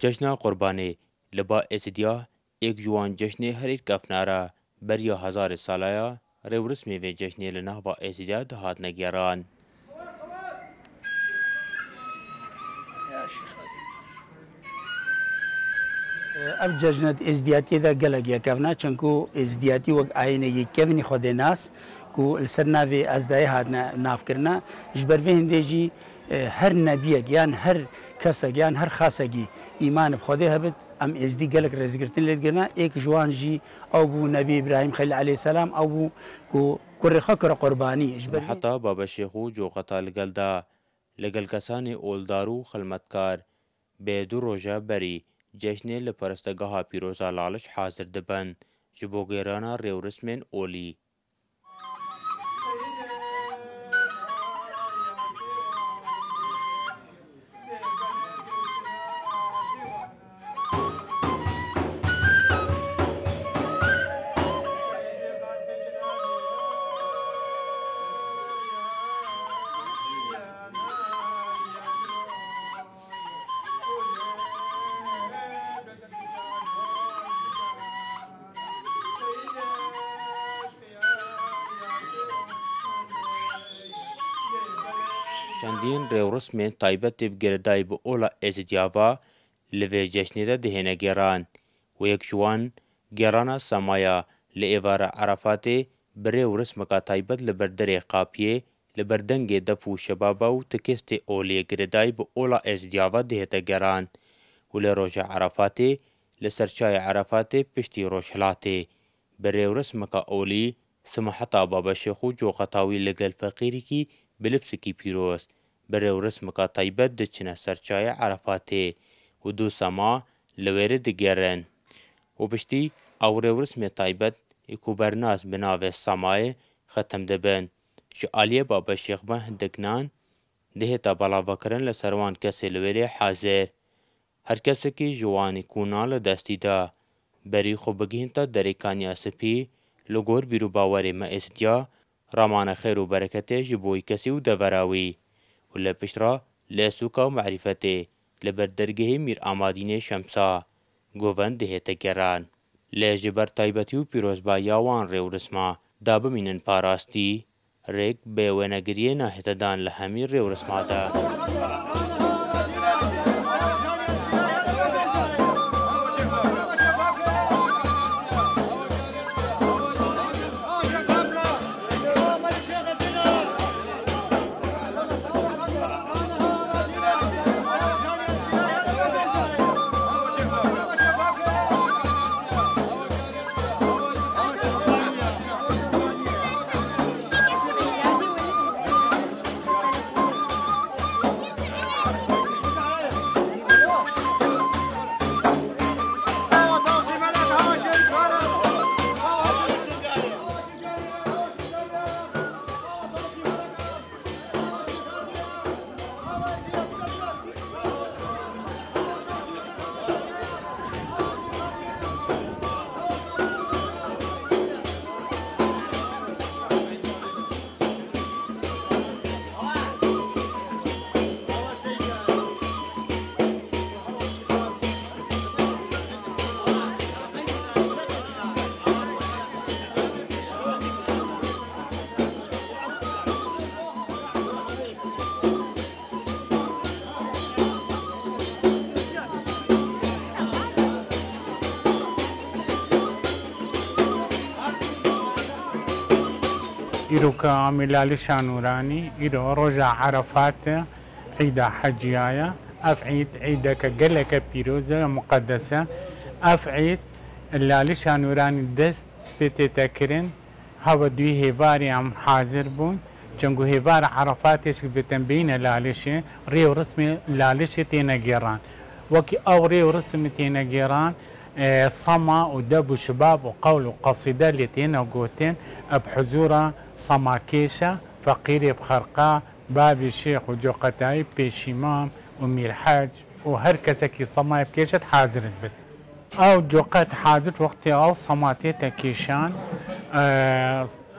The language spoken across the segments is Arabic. جشن قربانی لبا اسدیا ایک جوان جشن حریر کفنارا بریا ہزار سالایا رورس میں وے جشن لنا با اسدیا دہات نگیاران اب جشنت ازدیاتی دا گلگیا کفنا چنکو ازدیاتی وقت آئین یہ کفنی خود ناس کو السرنا وے ازدائی ہاتھ ناف کرنا جبروے ہندے جی هر نبیگ یان هر کسگ یان هر خاصگی ایمان بخوده هبت ام ازدی گلک رزگرتن لیدگرنا ایک جوان جی او بو نبی ابراهیم خلیل علیه السلام او بو کرخه کر قربانی حتی بابا شیخو جو قطع لگل دا لگل کسان اولدارو خلمتکار به دو روژه بری جشن لپرستگاه پیروزا لالش حاضر دبن جبو گیرانا ریو رسمن اولی چندین ریو رسمین طایبت بگردائی با اولا ازدیاوا لوی جشنی دا دهنه گیران و یک جوان گیرانا سمایا لعوار عرفات بریو رسم کا طایبت لبردر قاپیه لبردنگ دفو شبابا و تکست اولی گردائی با اولا ازدیاوا دهتا گیران و لروش عرفات لسرچای عرفات پشتی روشلات بریو رسم کا اولی سمحتا بابا شیخو جو قطاوی لگل فقیری کی بلبس کی پیروز برو رسم کا طیبت د چنه سرچای عرفات و دو سما لویره د گرن و پشتی او رو رسم طیبت اکو برناس بناو سمای ختم دبن شالیه بابا شیخ وهندگنان دهتا بالا وکرن لسروان کس لویره حاضر هر کس کی جوان کونال دستی دا بری خو بگین تا دریکانیا سپی لگور بیرو باور ما استیا رامان خیر و برکته جبوی کسی و دوراوی و لپشترا لسوکا و معرفته لبردرگه میر آمادین شمسا گووند ده تگران لجبر طایبتی و پیروزبا یاوان ریو رسما دابمینن پاراستی ریک بیوینگریه ناهتدان لهمی ریو رسما دا ایرو کامی لالش نورانی ایرو روز عرفات عید حجیایا اف عید عید که گلک پیروزه مقدسه اف عید لالش نورانی دست بته تکرین هوا دوی هیواری هم حاضر بون چونگو هیوار عرفاتش که بتنبین لالشه ریو رسم لالش تینه گیران وکی او ریو رسم تینه گیران صمى ودب وشباب وقول وقصيدة لتين وقوتين بحزورة صماكيشة فقيري بخرقاء بابي شيخ وجوقتاي بيشيمام ومير حاج وهر كسكي صماي بكيشة حاضرت بد أو جوقت حاضرت وقتي أو صماتي تكيشان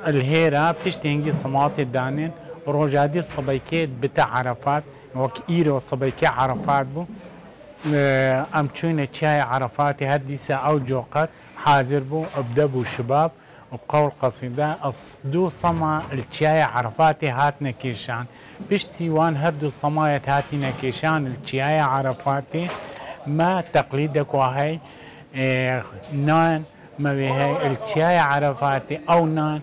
الهيرة بتشتينجي صماتي دانين روجادي صبيكيت بتا عرفات وكيرو صبيكي عرفات بو امچونه چای عرفات هدیسه او جوقت حاضر بو ابدبو شباب وبقول قصيده دو صما الچای عرفات هاتنا كيشان بشتي وان هردو صمايت هاتنا كيشان الچای عرفات ما تقليدك وهي نان ما هي الچای عرفات او نان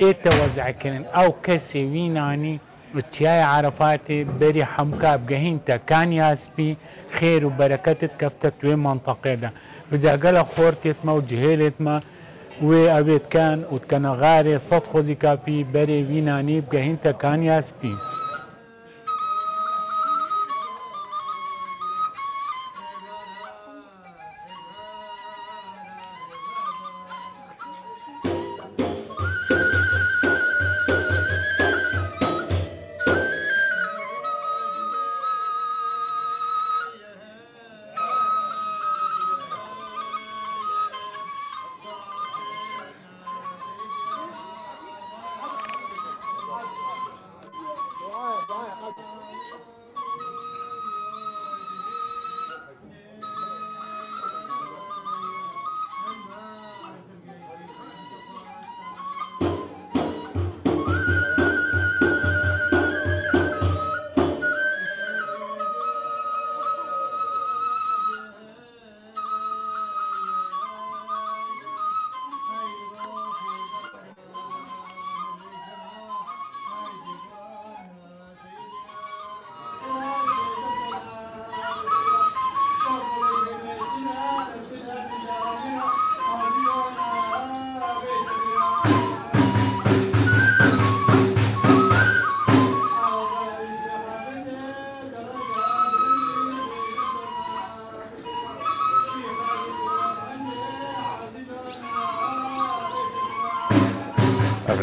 اتوزع كن او كسي ويناني الچای عرفاتی بری حمکاب گهین تا کانی اسپی خیر و برکتت کفتت توی منطقه ده بزاقل خورتیت ما و جهیلت ما وی عبید کن و تکن غاری صد خوزی کافی بری وینانی بگهین تا کانی اسپی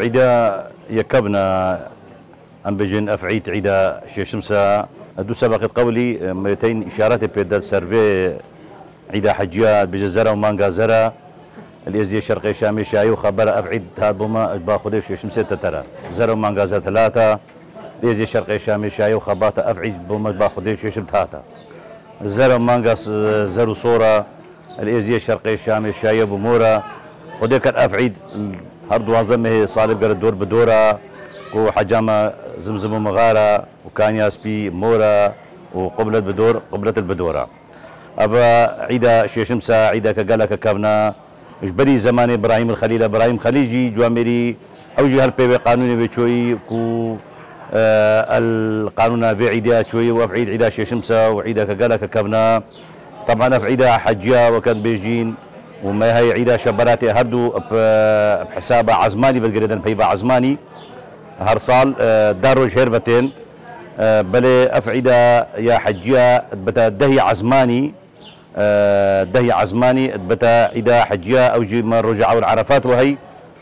عيدا يكبنا أم بجن أفعيت عيدا شمسة أدو سبقت قولي مرتين إشارات بيدات سيرفي عيدا حجيات بجزرة ومانجا زرة اليزدي الشرقي شامي شاي وخبر أفعيد هابوما باخذ شمسة تترى زرة ومانجا زرة ثلاثة اليزدي الشرقي شامي شاي وخبرت أفعيد بوما باخذ شمسة ثلاثة زرة ومانجا زرة صورة اليزدي الشرقي شامي شاي بمورة وديك أفعيد هر دوازمه صالب قرد دور بدوره وحجامه زمزم ومغاره وكان ياسبي موره وقبلت بدور قبلت البدوره. أبا عيدا شيشمسه عيدا كقالا ككابنا جبري زمان ابراهيم الخليل ابراهيم خليجي جوامري او جي هالبيبي قانوني بشوي كو القانون في عيدا شوي وافعيد عيدا شيشمسه وعيدا كقالا ككابنا طبعا افعيدا حجيه وكان بيجين وما هي عيدا شبراتي هردو بحسابة عزماني بالقريدن بيبا عزماني هرصال داروج هيرفتين بلي أفعيدا يا حجية بتا دهي عزماني دهي عزماني بتا عيدا حجية أو جي من رجعوا العرفات وهي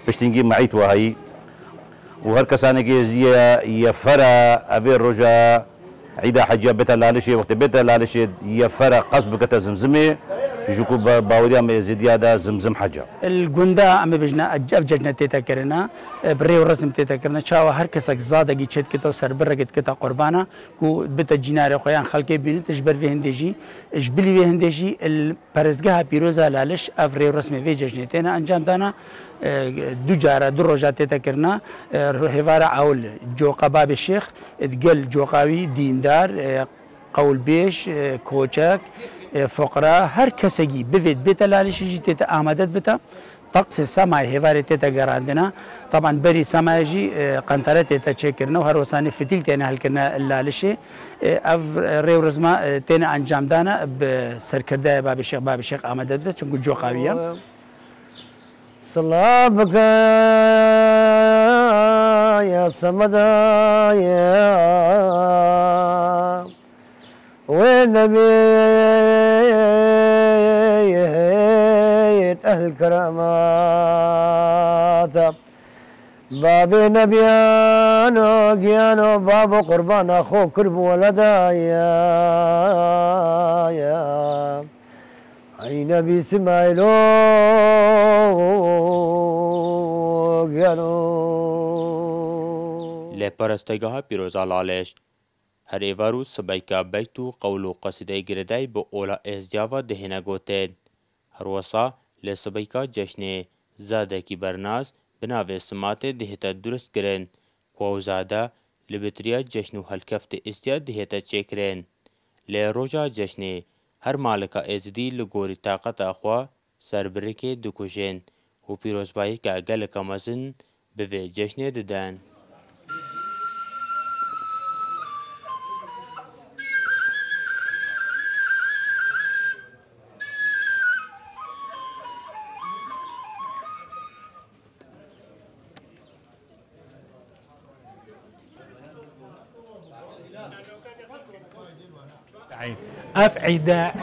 بشتنجي معيت وهي وهركساني جيزية يفرى أبي الرجع عيدا حجية بتا لالش وقت بتا لالش يفرى قصبك تزمزمي جوكو باوريا ما زياده زمزم حاجه الجندا ام بجنا اجب جنته تتكرنا بري ورسم تتكرنا شاو هر كسك زادقي تشد كتو سربرقت كتا قربانه كو بت جنار خويان خلقي بين تجبر في هندجي جبلي في هندجي البرزغا بيروزا لالش افري ورسم في جنتنا انجام دانا دوجاره دروجات تتكرنا هيفارا اول جو قباب الشيخ اتقل جوقاوي ديندار قول بيش كوتشاك فقرا هر کسگی بوید بیتا لالشی تیتا آمدت بیتا طقس سمای هیواری تیتا گراندنا طبعا بری سمای جی قنطره تیتا چه کرنا و هر وسانی فتیل تینا حل کرنا لالشی او ریو رزما تینا انجام دانا بسرکرده باب شیخ آمدت بیتا چونکو جو قاویه سلامک یا سمدا یا و نبی هيئة أهل الكرامات باب نبيانو جيانو باب قربان أخو كرب ولدايا أي نبي سمايلو لپرستگاه پیروزا لالش هر ایوارو سبایکا بیتو قول و قصیده گردهی به اولا احزیاوه دهنه گوتید. هر وصا لسبایکا جشن زاده کی برناز بناوه سمات دهتا درست کرن. قوو زاده لبتریا جشن و حلکفت استیا دهتا چه کرن. لروجا جشن هر مالکا ازدی لگوری طاقت اخوا سربرک دکوشن و پیروزبایی که گلکا مزن به جشن ددن. اف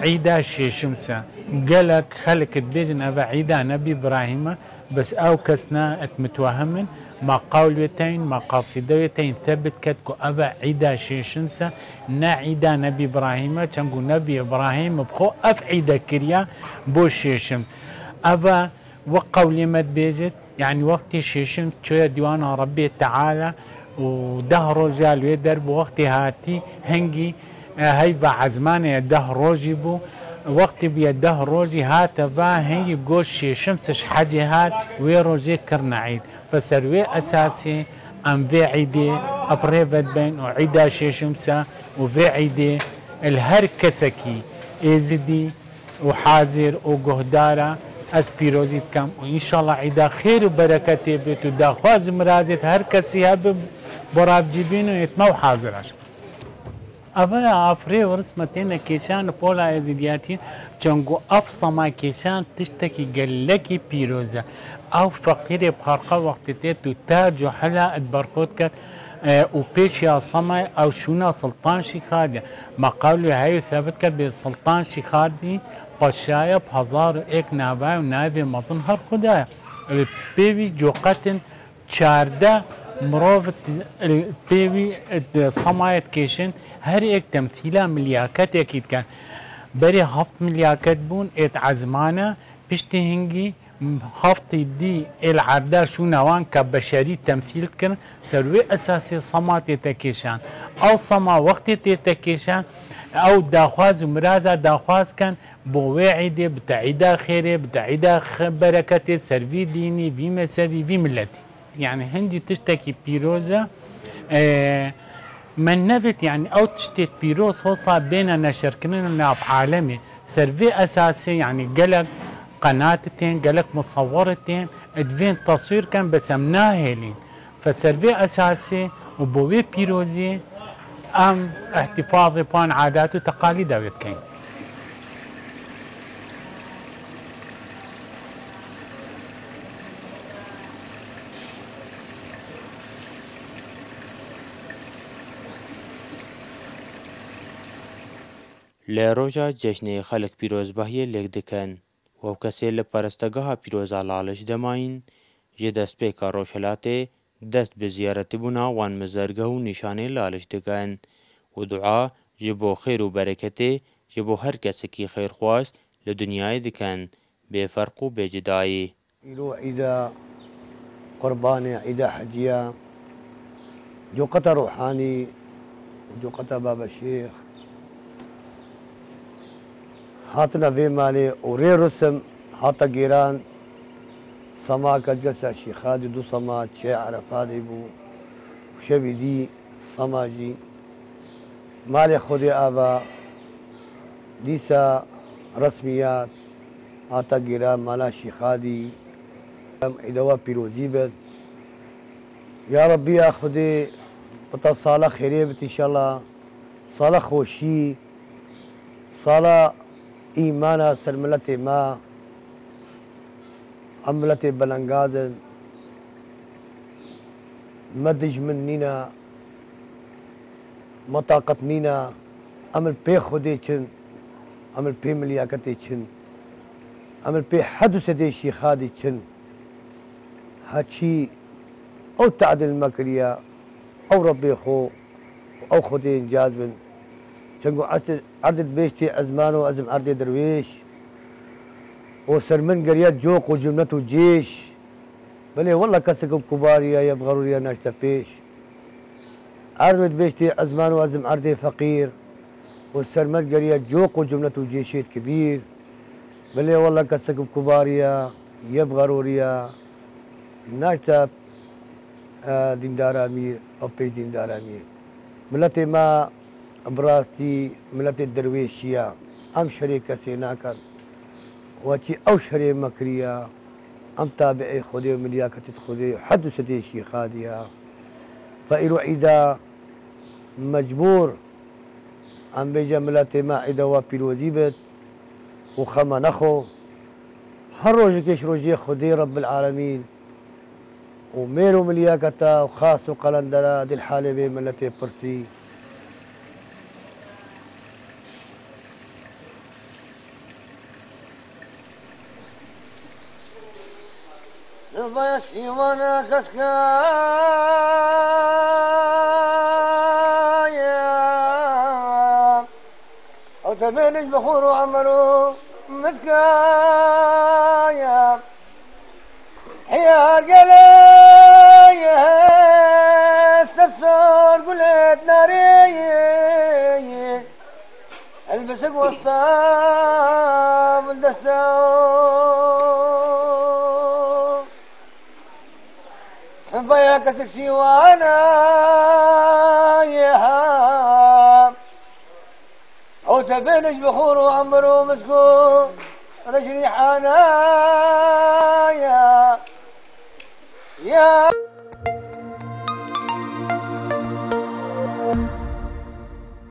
عيدا شمسة قالك خلق الدجن ابا عيدا نبي ابراهيم بس او كسنا متوهمن ما قولتين ما قصيدتين ثبت كتكو ابا عيدا شمسة نا عيدا نبي ابراهيم تنقو نبي ابراهيم بخو اف عيدا كريا بو شيشم ابا وقولي ما تبيجت يعني وقت شيشم شويه ديوان ربي تعالى وده رجال ويدرب وقت هاتي هنجي هيبة عزمانة يده روجي بو وقت بيده روجي هاتا با هي قوشي شمسش حاجي هات ويروجي كرنا عيد فسروي أساسي أم في عيدي أبريفت بين وعيدا شي شمسة وفي عيدي الهر كسكي إيزدي وحازر وقهدارة أسبيروزي تكم وإن شاء الله عيدا خير وبركة تبت ودا خواز مرازت هر كسيها براب جيبين ويتمو حاضر عشان اولا آفره ورسمتين كيشان بولا ازدياتين چونگو افصما كيشان تشتكي گلكي بيروزا او فقير بخارقه وقت تيتو تاج وحلا اتبرخوت كت او پیش يا صمي او شونا سلطان شيخادي ما قولو هايو ثابت كت بسلطان شيخادي قشايا بهزار ايك ناباي ونابي مظن هر خدايا البيبي جوقتن چارده مروفت البيبي صمايت كيشن هر ایک تمثیله ملیاکت یکید کن بری هفت ملیاکت بون ایت عزمانه پشت هنگی هفتی دی العرده شو نوان که بشری تمثیل کن سروی اساسی صما تکیشن او صما وقتی تکیشن او داخواز و مرازه داخواز کن بوعیده بتعیده خیره بتعیده برکت سروی دینی بی مذهبی بی ملتی یعنی هنجی تشتکی پیروزه من نفت يعني او تشتت بيروس هو بيننا شركنا في عالمي سيرفي اساسي يعني قلق قناتتين قلق مصورتين ادفين تصوير كان بس مناهلين فسيرفي اساسي وبوي بيروزي ام احتفاظي بان عادات وتقاليد ويتكين لروجا جشن خلق پیروزباهی لیک دکن و کسی لپرستگاه پیروزا لالش دمائن جه دست پیکا روشلاته دست به زیارت بنا وان مزرگه و نشانه لالش دکن و دعا جه بو خیر و برکته جه بو هر کسی کی خیر خواست لدنیای دکن به فرق و به جدایی ایلو عیده قربانه عیده حجیه جو قطع روحانی جو قطع بابا شیخ حاطنا في مالي وري رسم حاطة جيران سماك جلسة شيخادي دو سماك شي عرفادي بو شبي دي سماجي مالي خودي آبا ديسا رسميات حاطة جيران مالا شيخادي عدوى بيروزيبت يا ربي يا خودي بطا صالة خريبت إن شاء الله صالة خوشي صالة ایمانه سر ملت ما ملت بلنگازن مدج من نینا مطاقت نینا عمل پی خودی چن عمل پی ملیاکتی چن امر به حدث دشی خادی چن هچی او تعدل مکریا او ربی خو او خودی انجاز بن چنگو عدد بیشتی ازمان و ازم عرد درویش و سرمن گریت جوق و جملت و جیش بله والله کسکم کباریا یا بغروریا ناشتا پیش عرد بیشتی ازمان و ازم عرد فقیر و سرمن گریت جوق و جملت و جیشیت کبیر بله والله کسکم کباریا یا بغروریا ناشتا دیندار امیر اور پیش دیندار امیر ملت ما امراستی ملت درویشیا ام شرع کسی نہ کر وچی او شرع مکریا ام تابع خودی و ملیاقت خودی حد ستیشی خادیا فائر عیدا مجبور ام بیجا ملت ما عیدا و پیروزی بد و خما نخو هر روز کش روزی خودی رب العالمین و میرو ملیاقتا و خاص و قلندرا دل حال بے ملت پرسی زباس ایوانا کسکایا او تبینج بخور و عملو متکایا يا جلال يا سفسار قلت ناري البسك وسطا بالدسام صبايا كسك شيوانا يا او تبينش بخور وعمر ومسكو رجريحانا